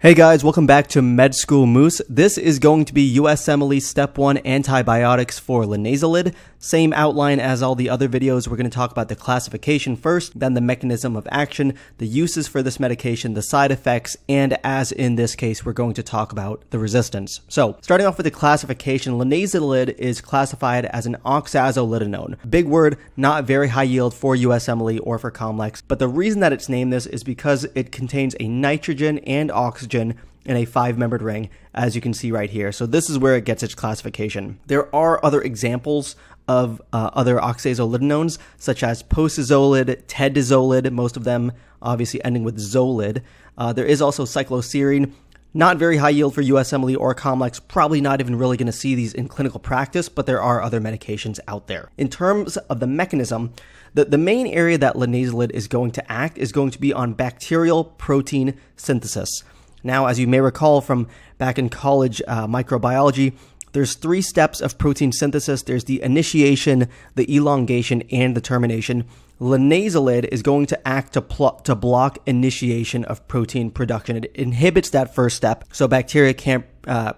Hey guys, welcome back to Med School Moose. This is going to be USMLE Step 1 Antibiotics for Linezolid. Same outline as all the other videos. We're going to talk about the classification first, then the mechanism of action, the uses for this medication, the side effects, and as in this case, we're going to talk about the resistance. So, starting off with the classification, linezolid is classified as an oxazolidinone. Big word, not very high yield for USMLE or for COMLEX, but the reason that it's named this is because it contains a nitrogen and oxygen in a five-membered ring, as you can see right here. So this is where it gets its classification. There are other examples of other oxazolidinones, such as posazolid, tedizolid, most of them obviously ending with zolid. There is also cycloserine. Not very high yield for USMLE or COMLEX, probably not even really going to see these in clinical practice, but there are other medications out there. In terms of the mechanism, the main area that linezolid is going to act is going to be on bacterial protein synthesis. Now, as you may recall from back in college microbiology, there's three steps of protein synthesis. There's the initiation, the elongation, and the termination. Linezolid is going to act to block initiation of protein production. It inhibits that first step, so bacteria can't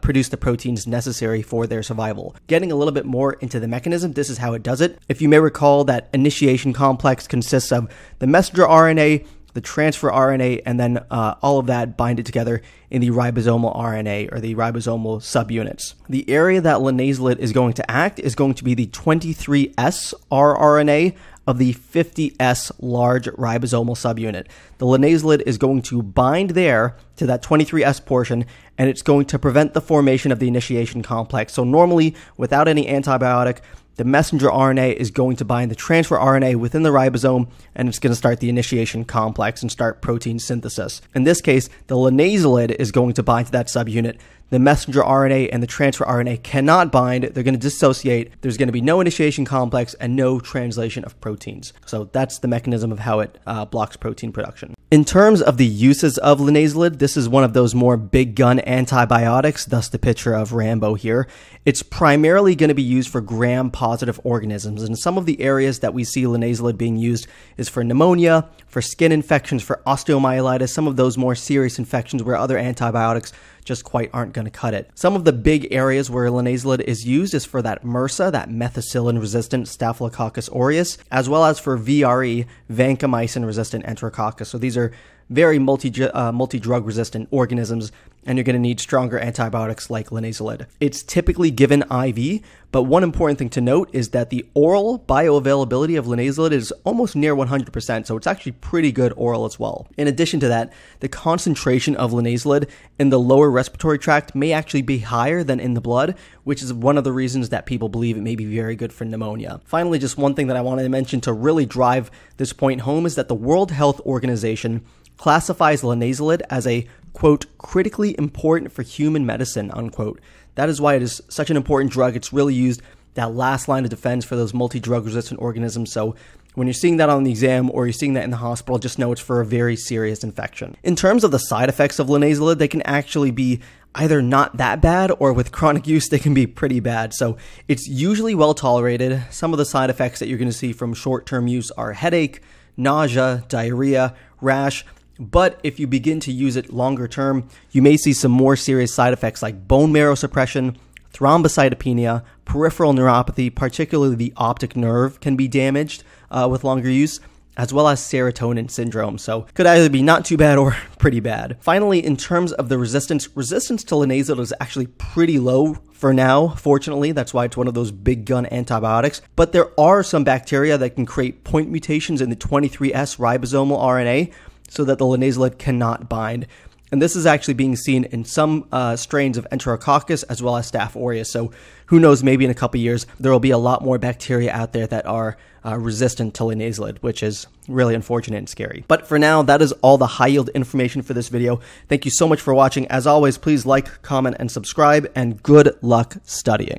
produce the proteins necessary for their survival. Getting a little bit more into the mechanism, this is how it does it. If you may recall, that initiation complex consists of the messenger RNA, the transfer RNA, and then all of that binded together in the ribosomal RNA or the ribosomal subunits. The area that linezolid is going to act is going to be the 23S rRNA of the 50S large ribosomal subunit. The linezolid is going to bind there to that 23S portion, and it's going to prevent the formation of the initiation complex. So normally, without any antibiotic, the messenger RNA is going to bind the transfer RNA within the ribosome, and it's going to start the initiation complex and start protein synthesis. In this case, the linezolid is going to bind to that subunit. The messenger RNA and the transfer RNA cannot bind. They're going to dissociate. There's going to be no initiation complex and no translation of proteins. So that's the mechanism of how it blocks protein production. In terms of the uses of linezolid, this is one of those more big gun antibiotics, thus the picture of Rambo here. It's primarily going to be used for gram-positive organisms, and some of the areas that we see linezolid being used is for pneumonia, for skin infections, for osteomyelitis, some of those more serious infections where other antibiotics just quite aren't going to cut it. Some of the big areas where linezolid is used is for that MRSA, that methicillin-resistant Staphylococcus aureus, as well as for VRE, vancomycin-resistant Enterococcus. So these are very multi-drug resistant organisms, and you're going to need stronger antibiotics like linezolid. It's typically given IV, but one important thing to note is that the oral bioavailability of linezolid is almost near 100%, so it's actually pretty good oral as well. In addition to that, the concentration of linezolid in the lower respiratory tract may actually be higher than in the blood, which is one of the reasons that people believe it may be very good for pneumonia. Finally, just one thing that I wanted to mention to really drive this point home is that the World Health Organization classifies linezolid as a, quote, critically important for human medicine, unquote. That is why it is such an important drug. It's really used that last line of defense for those multi-drug resistant organisms. So when you're seeing that on the exam or you're seeing that in the hospital, just know it's for a very serious infection. In terms of the side effects of linezolid, they can actually be either not that bad, or with chronic use, they can be pretty bad. So it's usually well tolerated. Some of the side effects that you're going to see from short-term use are headache, nausea, diarrhea, rash. But if you begin to use it longer term, you may see some more serious side effects like bone marrow suppression, thrombocytopenia, peripheral neuropathy, particularly the optic nerve can be damaged with longer use, as well as serotonin syndrome. So could either be not too bad or pretty bad. Finally, in terms of the resistance to linezolid is actually pretty low for now, fortunately. That's why it's one of those big gun antibiotics. But there are some bacteria that can create point mutations in the 23S ribosomal RNA, so that the linezolid cannot bind. And this is actually being seen in some strains of Enterococcus as well as Staph aureus. So who knows, maybe in a couple years, there will be a lot more bacteria out there that are resistant to linezolid, which is really unfortunate and scary. But for now, that is all the high yield information for this video. Thank you so much for watching. As always, please like, comment, and subscribe, and good luck studying.